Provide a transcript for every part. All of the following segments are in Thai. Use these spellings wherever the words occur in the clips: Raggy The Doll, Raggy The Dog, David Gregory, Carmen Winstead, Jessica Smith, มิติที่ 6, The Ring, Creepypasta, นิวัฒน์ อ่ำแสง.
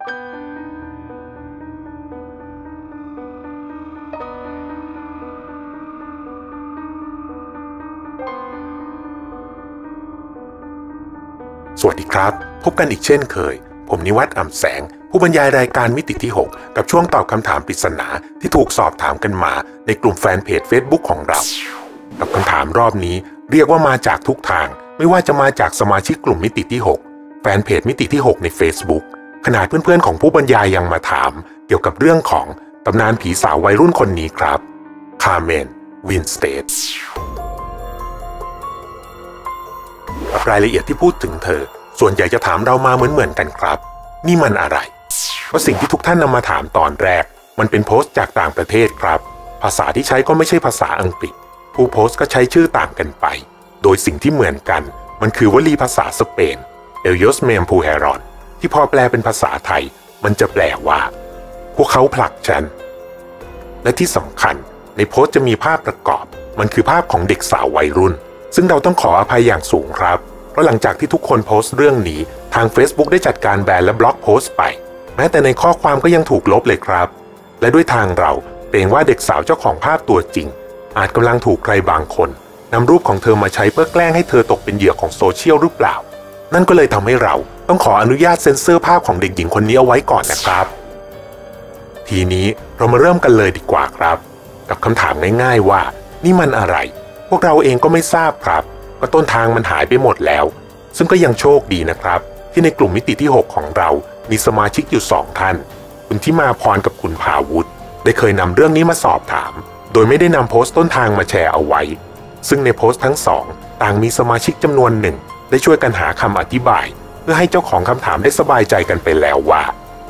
สวัสดีครับพบกันอีกเช่นเคยผมนิวัฒน์ อ่ำแสงผู้บรรยายรายการมิติที่6กับช่วงตอบคำถามปริศนาที่ถูกสอบถามกันมาในกลุ่มแฟนเพจ Facebook ของเรากับคำถามรอบนี้เรียกว่ามาจากทุกทางไม่ว่าจะมาจากสมาชิกกลุ่มมิติที่6แฟนเพจมิติที่6ใน Facebook ขนาดเพื่อนๆของผู้บรรยายยังมาถามเกี่ยวกับเรื่องของตำนานผีสาววัยรุ่นคนนี้ครับคาร์เมน วินสเตดรายละเอียดที่พูดถึงเธอส่วนใหญ่จะถามเรามาเหมือนกันครับนี่มันอะไรเพราะสิ่งที่ทุกท่านนำมาถามตอนแรกมันเป็นโพสต์จากต่างประเทศครับภาษาที่ใช้ก็ไม่ใช่ภาษาอังกฤษผู้โพสต์ก็ใช้ชื่อต่างกันไปโดยสิ่งที่เหมือนกันมันคือวลีภาษาสเปนเอลโยสเมมพูเฮรอนที่พอแปลเป็นภาษาไทยมันจะแปลว่าพวกเขาผลักฉันและที่สำคัญในโพสต์จะมีภาพประกอบมันคือภาพของเด็กสาววัยรุ่นซึ่งเราต้องขออภัยอย่างสูงครับเพราะหลังจากที่ทุกคนโพสต์เรื่องนี้ทาง Facebook ได้จัดการแบนและบล็อกโพสต์ไปแม้แต่ในข้อความก็ยังถูกลบเลยครับและด้วยทางเราเกรงว่าเด็กสาวเจ้าของภาพตัวจริงอาจกำลังถูกใครบางคนนำรูปของเธอมาใช้เพื่อแกล้งให้เธอตกเป็นเหยื่อของโซเชียลหรือเปล่านั่นก็เลยทำให้เราต้องขออนุญาตเซ็นเซอร์ภาพของเด็กหญิงคนนี้เอาไว้ก่อนนะครับทีนี้เรามาเริ่มกันเลยดีกว่าครับกับคำถามง่ายๆว่านี่มันอะไรพวกเราเองก็ไม่ทราบครับก็ต้นทางมันหายไปหมดแล้วซึ่งก็ยังโชคดีนะครับที่ในกลุ่มมิติที่6ของเรามีสมาชิกอยู่2ท่านคุณทิมาพรกับคุณภาวุฒิได้เคยนำเรื่องนี้มาสอบถามโดยไม่ได้นำโพสต์ต้นทางมาแชร์เอาไว้ซึ่งในโพสต์ทั้ง2ต่างมีสมาชิกจำนวนหนึ่งได้ช่วยกันหาคำอธิบายเพื่อให้เจ้าของคำถามได้สบายใจกันไปแล้วว่า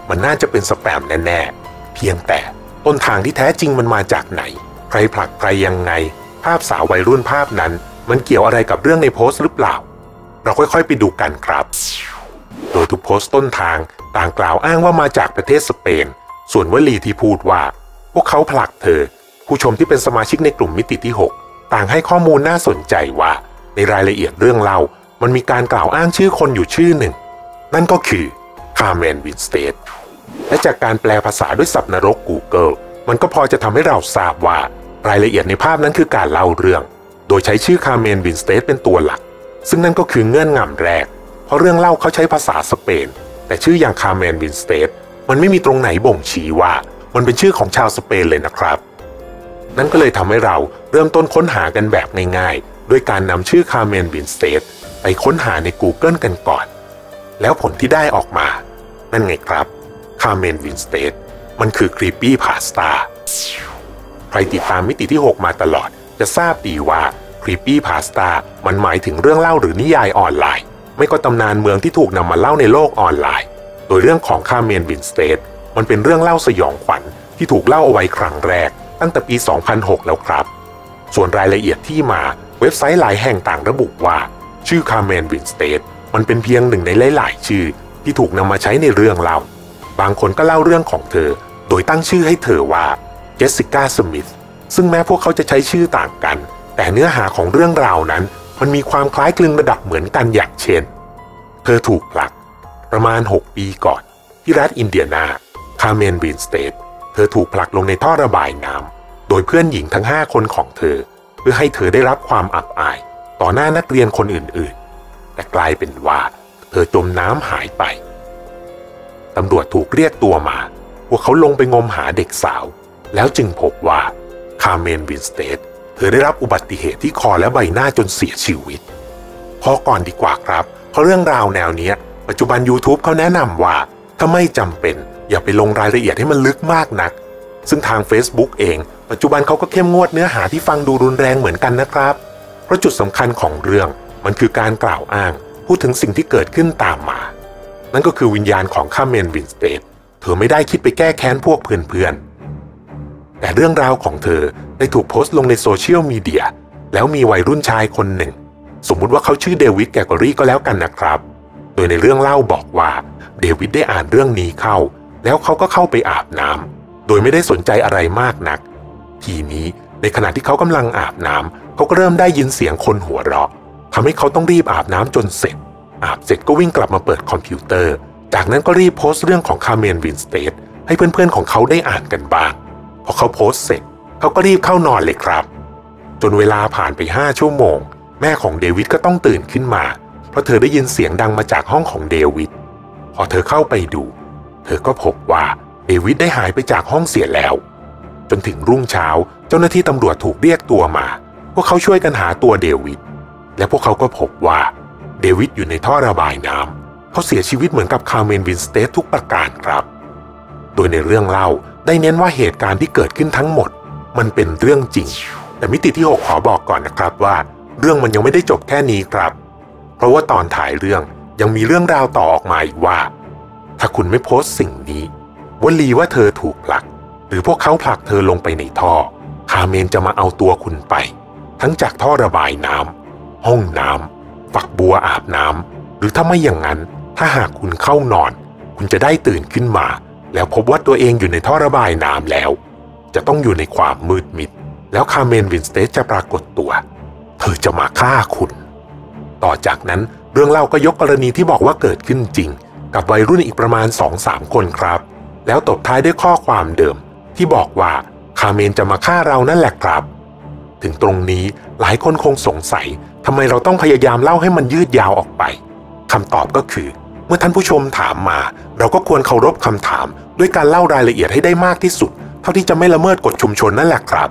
มันน่าจะเป็นสแปมแน่ๆเพียงแต่ต้นทางที่แท้จริงมันมาจากไหนใครผลักใครยังไงภาพสาววัยรุ่นภาพนั้นมันเกี่ยวอะไรกับเรื่องในโพสต์หรือเปล่าเราค่อยๆไปดูกันครับโดยทุกโพสต์ต้นทางต่างกล่าวอ้างว่ามาจากประเทศสเปนส่วนวลีที่พูดว่าพวกเขาผลักเธอผู้ชมที่เป็นสมาชิกในกลุ่มมิติที่6ต่างให้ข้อมูลน่าสนใจว่าในรายละเอียดเรื่องเล่ามันมีการกล่าวอ้างชื่อคนอยู่ชื่อหนึ่งนั่นก็คือคาร์เมน วินสเตดและจากการแปลภาษาด้วยศัพท์นรก Google มันก็พอจะทำให้เราทราบว่ารายละเอียดในภาพนั้นคือการเล่าเรื่องโดยใช้ชื่อคาร์เมน วินสเตดเป็นตัวหลักซึ่งนั่นก็คือเงื่อนงำแรกเพราะเรื่องเล่าเขาใช้ภาษาสเปนแต่ชื่ออย่างคาร์เมน วินสเตดมันไม่มีตรงไหนบ่งชี้ว่ามันเป็นชื่อของชาวสเปนเลยนะครับนั่นก็เลยทำให้เราเริ่มต้นค้นหากันแบบง่ายๆด้วยการนำชื่อคาร์เมน วินสเตดไปค้นหาใน Google กันก่อนแล้วผลที่ได้ออกมานั่นไงครับคาร์เมน วินสเตดมันคือครีปปี้พาสต้าใครติดตามมิติที่6มาตลอดจะทราบดีว่า Creepypasta มันหมายถึงเรื่องเล่าหรือนิยายออนไลน์ไม่ก็ตำนานเมืองที่ถูกนำมาเล่าในโลกออนไลน์โดยเรื่องของคาร์เมน วินสเตดมันเป็นเรื่องเล่าสยองขวัญที่ถูกเล่าเอาไว้ครั้งแรกตั้งแต่ปี 2006 แล้วครับส่วนรายละเอียดที่มาเว็บไซต์หลายแห่งต่างระบุว่าชื่อคาร์เมน วินสเตดมันเป็นเพียงหนึ่งในหลายๆชื่อที่ถูกนำมาใช้ในเรื่องเล่าบางคนก็เล่าเรื่องของเธอโดยตั้งชื่อให้เธอว่าเจสสิก้า สมิธซึ่งแม้พวกเขาจะใช้ชื่อต่างกันแต่เนื้อหาของเรื่องราวนั้นมันมีความคล้ายคลึงระดับเหมือนกันอย่างเช่นเธอถูกผลักประมาณ6ปีก่อนที่รัฐอินเดียนาคาร์เมน วินสเตดเธอถูกผลักลงในท่อระบายน้ำโดยเพื่อนหญิงทั้ง5คนของเธอเพื่อให้เธอได้รับความอับอายต่อหน้านักเรียนคนอื่นๆแต่กลายเป็นว่าเธอจมน้ำหายไปตำรวจถูกเรียกตัวมาพวกเขาลงไปงมหาเด็กสาวแล้วจึงพบว่าคาร์เมน วินสเตดเธอได้รับอุบัติเหตุที่คอและใบหน้าจนเสียชีวิตพอก่อนดีกว่าครับเพราะเรื่องราวแนวนี้ปัจจุบัน YouTube เขาแนะนำว่าถ้าไม่จำเป็นอย่าไปลงรายละเอียดให้มันลึกมากนักซึ่งทาง Facebook เองปัจจุบันเขาก็เข้มงวดเนื้อหาที่ฟังดูรุนแรงเหมือนกันนะครับเพราะจุดสำคัญของเรื่องมันคือการกล่าวอ้างพูดถึงสิ่งที่เกิดขึ้นตามมานั่นก็คือวิญญาณของคาร์เมน วินสเตดเธอไม่ได้คิดไปแก้แค้นพวกเพื่อนแต่เรื่องราวของเธอได้ถูกโพสต์ลงในโซเชียลมีเดียแล้วมีวัยรุ่นชายคนหนึ่งสมมุติว่าเขาชื่อเดวิด แกรกอรี่ก็แล้วกันนะครับโดยในเรื่องเล่าบอกว่าเดวิดได้อ่านเรื่องนี้เข้าแล้วเขาก็เข้าไปอาบน้ำโดยไม่ได้สนใจอะไรมากนักทีนี้ในขณะที่เขากำลังอาบน้ำเขาก็เริ่มได้ยินเสียงคนหัวเราะทำให้เขาต้องรีบอาบน้ำจนเสร็จอาบเสร็จก็วิ่งกลับมาเปิดคอมพิวเตอร์ จากนั้นก็รีบโพสต์เรื่องของคาร์เมน วินสเตดให้เพื่อนๆของเขาได้อ่านกันบ้างพอเขาโพสต์เสร็จเขาก็รีบเข้านอนเลยครับจนเวลาผ่านไป5 ชั่วโมงแม่ของเดวิดก็ต้องตื่นขึ้นมาเพราะเธอได้ยินเสียงดังมาจากห้องของเดวิดพอเธอเข้าไปดูเธอก็พบว่าเดวิดได้หายไปจากห้องเสียแล้วจนถึงรุ่งเช้าเจ้าหน้าที่ตำรวจถูกเรียกตัวมาพวกเขาช่วยกันหาตัวเดวิดและพวกเขาก็พบว่าเดวิดอยู่ในท่อระบายน้ำเขาเสียชีวิตเหมือนกับคาร์เมน วินสเตดทุกประการครับโดยในเรื่องเล่าได้เน้นว่าเหตุการณ์ที่เกิดขึ้นทั้งหมดมันเป็นเรื่องจริงแต่มิติที่6ขอบอกก่อนนะครับว่าเรื่องมันยังไม่ได้จบแค่นี้ครับเพราะว่าตอนถ่ายเรื่องยังมีเรื่องราวต่อออกมาอีกว่าถ้าคุณไม่โพสต์สิ่งนี้วลีว่าเธอถูกผลักหรือพวกเขาผลักเธอลงไปในท่อคาร์เมนจะมาเอาตัวคุณไปทั้งจากท่อระบายน้ำห้องน้ำฝักบัวอาบน้ำหรือถ้าไม่อย่างนั้นถ้าหากคุณเข้านอนคุณจะได้ตื่นขึ้นมาแล้วพบว่าตัวเองอยู่ในท่อระบายน้ำแล้วจะต้องอยู่ในความมืดมิดแล้วคาร์เมน วินสเตดจะปรากฏตัวเธอจะมาฆ่าคุณต่อจากนั้นเรื่องเล่าก็ยกกรณีที่บอกว่าเกิดขึ้นจริงกับวัยรุ่นอีกประมาณ 2-3 คนครับแล้วตบท้ายด้วยข้อความเดิมที่บอกว่าคาร์เมนจะมาฆ่าเรานั่นแหละครับถึงตรงนี้หลายคนคงสงสัยทำไมเราต้องพยายามเล่าให้มันยืดยาวออกไปคำตอบก็คือเมื่อท่านผู้ชมถามมาเราก็ควรเคารพคำถามด้วยการเล่ารายละเอียดให้ได้มากที่สุดเท่าที่จะไม่ละเมิดกฎชุมชนนั่นแหละครับ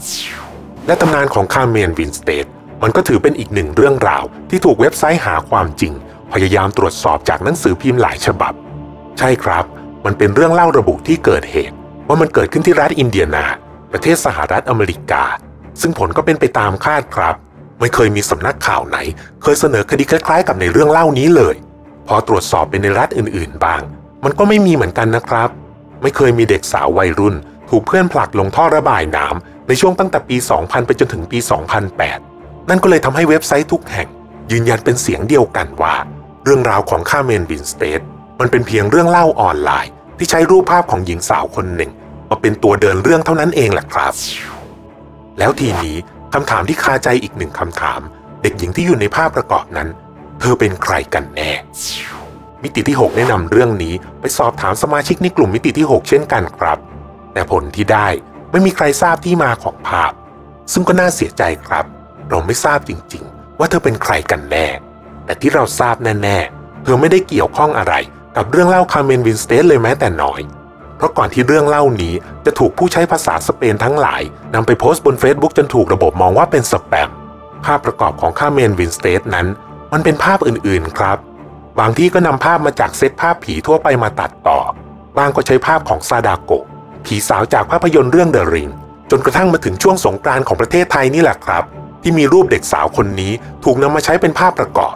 และตำนานของคาร์เมน วินสเตดมันก็ถือเป็นอีกหนึ่งเรื่องราวที่ถูกเว็บไซต์หาความจริงพยายามตรวจสอบจากหนังสือพิมพ์หลายฉบับใช่ครับมันเป็นเรื่องเล่าระบุที่เกิดเหตุว่ามันเกิดขึ้นที่รัฐอินเดียนาประเทศสหรัฐอเมริกาซึ่งผลก็เป็นไปตามคาดครับไม่เคยมีสำนักข่าวไหนเคยเสนอคดีคล้ายๆกับในเรื่องเล่านี้เลยพอตรวจสอบไปในรัฐอื่นๆบ้างมันก็ไม่มีเหมือนกันนะครับไม่เคยมีเด็กสาววัยรุ่นถูกเพื่อนผลักลงท่อระบายน้ำในช่วงตั้งแต่ปี 2000 ไปจนถึงปี 2008นั่นก็เลยทำให้เว็บไซต์ทุกแห่งยืนยันเป็นเสียงเดียวกันว่าเรื่องราวของคาร์เมน วินสเตดมันเป็นเพียงเรื่องเล่าออนไลน์ที่ใช้รูปภาพของหญิงสาวคนหนึ่งมาเป็นตัวเดินเรื่องเท่านั้นเองแหละครับแล้วทีนี้คำถามที่คาใจอีกหนึ่งคำถามเด็กหญิงที่อยู่ในภาพประกอบนั้นเธอเป็นใครกันแน่มิติที่6ได้นำเรื่องนี้ไปสอบถามสมาชิกในกลุ่มมิติที่6เช่นกันครับแต่ผลที่ได้ไม่มีใครทราบที่มาของภาพซึ่งก็น่าเสียใจครับเราไม่ทราบจริงๆว่าเธอเป็นใครกันแน่แต่ที่เราทราบแน่ๆเธอไม่ได้เกี่ยวข้องอะไรกับเรื่องเล่าคาร์เมน วินสเตดเลยแม้แต่น้อยเพราะก่อนที่เรื่องเล่านี้จะถูกผู้ใช้ภาษาสเปนทั้งหลายนำไปโพสต์บน Facebook จนถูกระบบมองว่าเป็นสแปมภาพประกอบของคาร์เมน วินสเตดนั้นมันเป็นภาพอื่นๆครับบางที่ก็นำภาพมาจากเซตภาพผีทั่วไปมาตัดต่อบางก็ใช้ภาพของซาดาโกะผีสาวจากภาพยนตร์เรื่อง The Ring จนกระทั่งมาถึงช่วงสงกรานต์ของประเทศไทยนี่แหละครับที่มีรูปเด็กสาวคนนี้ถูกนำมาใช้เป็นภาพประกอบ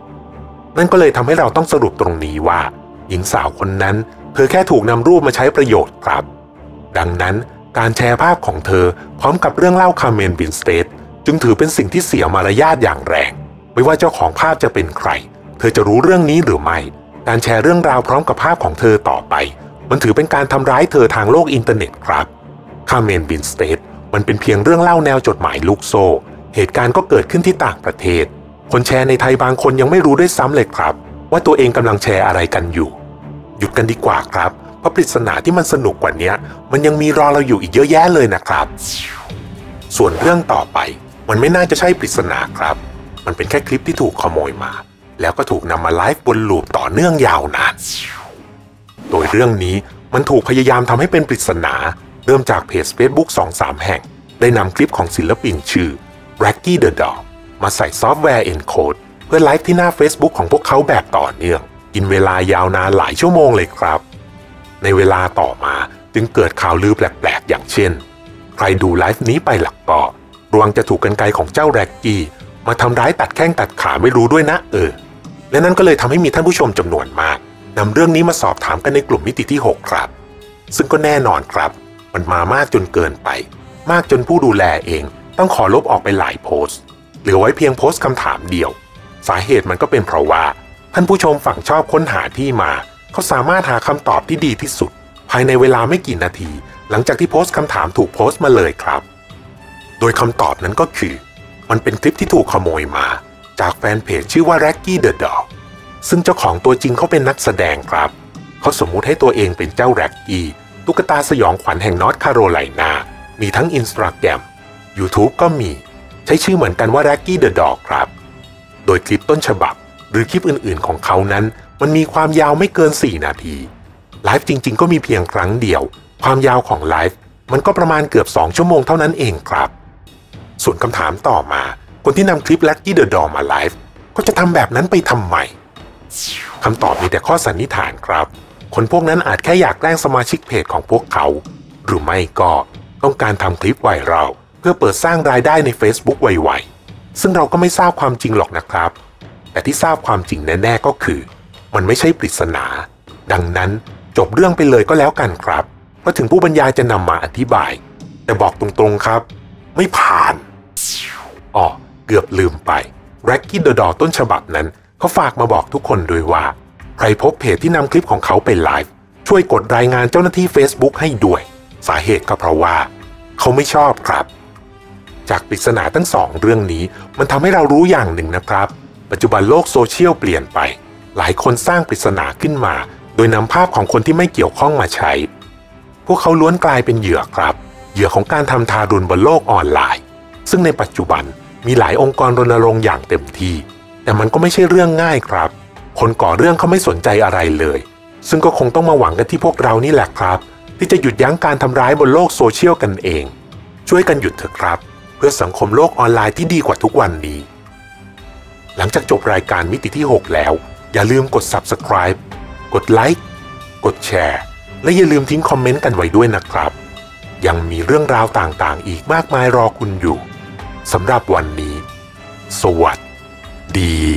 นั่นก็เลยทำให้เราต้องสรุปตรงนี้ว่าหญิงสาวคนนั้นเธอแค่ถูกนำรูปมาใช้ประโยชน์ครับดังนั้นการแชร์ภาพของเธอพร้อมกับเรื่องเล่าคาร์เมน วินสเตดจึงถือเป็นสิ่งที่เสียมารยาทอย่างแรงไม่ว่าเจ้าของภาพจะเป็นใครเธอจะรู้เรื่องนี้หรือไม่การแชร์เรื่องราวพร้อมกับภาพของเธอต่อไปมันถือเป็นการทำร้ายเธอทางโลกอินเทอร์เน็ตครับคาร์เมน วินสเตดมันเป็นเพียงเรื่องเล่าแนวจดหมายลูกโซ่เหตุการณ์ก็เกิดขึ้นที่ต่างประเทศคนแชร์ในไทยบางคนยังไม่รู้ด้วยซ้ำเลยครับว่าตัวเองกำลังแชร์อะไรกันอยู่หยุดกันดีกว่าครับเพราะปริศนาที่มันสนุกกว่านี้มันยังมีรอเราอยู่อีกเยอะแยะเลยนะครับส่วนเรื่องต่อไปมันไม่น่าจะใช่ปริศนาครับมันเป็นแค่คลิปที่ถูกขโมยมาแล้วก็ถูกนำมาไลฟ์บนลูปต่อเนื่องยาวนานโดยเรื่องนี้มันถูกพยายามทำให้เป็นปริศนาเริ่มจากเพจ Facebook 2-3 แห่งได้นำคลิปของศิลปินชื่อ Raggy The Dog มาใส่ซอฟต์แวร์ Encode เพื่อไลฟ์ที่หน้า Facebook ของพวกเขาแบบต่อเนื่องกินเวลายาวนานหลายชั่วโมงเลยครับในเวลาต่อมาจึงเกิดข่าวลือแปลกๆอย่างเช่นใครดูไลฟ์นี้ไปหลักก็ระวังจะถูกกรรไกรของเจ้า Raggy มาทำร้ายตัดแข้งตัดขาไม่รู้ด้วยนะและนั่นก็เลยทำให้มีท่านผู้ชมจำนวนมากนำเรื่องนี้มาสอบถามกันในกลุ่มมิติที่6ครับซึ่งก็แน่นอนครับมันมามากจนเกินไปมากจนผู้ดูแลเองต้องขอลบออกไปหลายโพสต์เหลือไว้เพียงโพสต์คำถามเดียวสาเหตุมันก็เป็นเพราะว่าท่านผู้ชมฝั่งชอบค้นหาที่มาเขาสามารถหาคำตอบที่ดีที่สุดภายในเวลาไม่กี่นาทีหลังจากที่โพสต์คำถามถูกโพสต์มาเลยครับโดยคำตอบนั้นก็คือมันเป็นคลิปที่ถูกขโมยมาจากแฟนเพจชื่อว่า Raggy The Dogซึ่งเจ้าของตัวจริงเขาเป็นนักแสดงครับ เขาสมมุติให้ตัวเองเป็นเจ้าแร็กกี้ตุ๊กตาสยองขวัญแห่งนอร์ทแคโรไลนามีทั้ง Instagram YouTube ก็มีใช้ชื่อเหมือนกันว่าแร็กกี้เดอะดอกครับโดยคลิปต้นฉบับหรือคลิปอื่นๆของเขานั้นมันมีความยาวไม่เกิน4นาทีไลฟ์จริงๆก็มีเพียงครั้งเดียวความยาวของไลฟ์มันก็ประมาณเกือบ2ชั่วโมงเท่านั้นเองครับส่วนคำถามต่อมาคนที่นำคลิปแร็กกี้เดอะดอกมาไลฟ์ก็จะทำแบบนั้นไปทำไมคำตอบมีแต่ข้อสันนิษฐานครับคนพวกนั้นอาจแค่อยากแกล้งสมาชิกเพจของพวกเขาหรือไม่ก็ต้องการทำคลิปไวรัลเพื่อเปิดสร้างรายได้ใน Facebook ไวๆซึ่งเราก็ไม่ทราบความจริงหรอกนะครับแต่ที่ทราบความจริงแน่ๆก็คือมันไม่ใช่ปริศนาดังนั้นจบเรื่องไปเลยก็แล้วกันครับเพราะถึงผู้บรรยายจะนำมาอธิบายแต่บอกตรงๆครับไม่ผ่านอ๋อเกือบลืมไปแร็กกี้เดอะดอต้นฉบับนั้นเขาฝากมาบอกทุกคนด้วยว่าใครพบเพจที่นำคลิปของเขาไปไลฟ์ช่วยกดรายงานเจ้าหน้าที่ Facebook ให้ด้วยสาเหตุก็เพราะว่าเขาไม่ชอบครับจากปริศนาทั้งสองเรื่องนี้มันทำให้เรารู้อย่างหนึ่งนะครับปัจจุบันโลกโซเชียลเปลี่ยนไปหลายคนสร้างปริศนาขึ้นมาโดยนำภาพของคนที่ไม่เกี่ยวข้องมาใช้พวกเขาล้วนกลายเป็นเหยื่อครับเหยื่อของการทำทารุณบนโลกออนไลน์ซึ่งในปัจจุบันมีหลายองค์กรรณรงค์อย่างเต็มที่แต่มันก็ไม่ใช่เรื่องง่ายครับคนก่อเรื่องเขาไม่สนใจอะไรเลยซึ่งก็คงต้องมาหวังกันที่พวกเรานี่แหละครับที่จะหยุดยั้งการทำร้ายบนโลกโซเชียลกันเองช่วยกันหยุดเถอะครับเพื่อสังคมโลกออนไลน์ที่ดีกว่าทุกวันนี้หลังจากจบรายการมิติที่ 6 แล้วอย่าลืมกด Subscribe กดไลค์กดแชร์และอย่าลืมทิ้งคอมเมนต์กันไว้ด้วยนะครับยังมีเรื่องราวต่างๆอีกมากมายรอคุณอยู่สำหรับวันนี้สวัสดี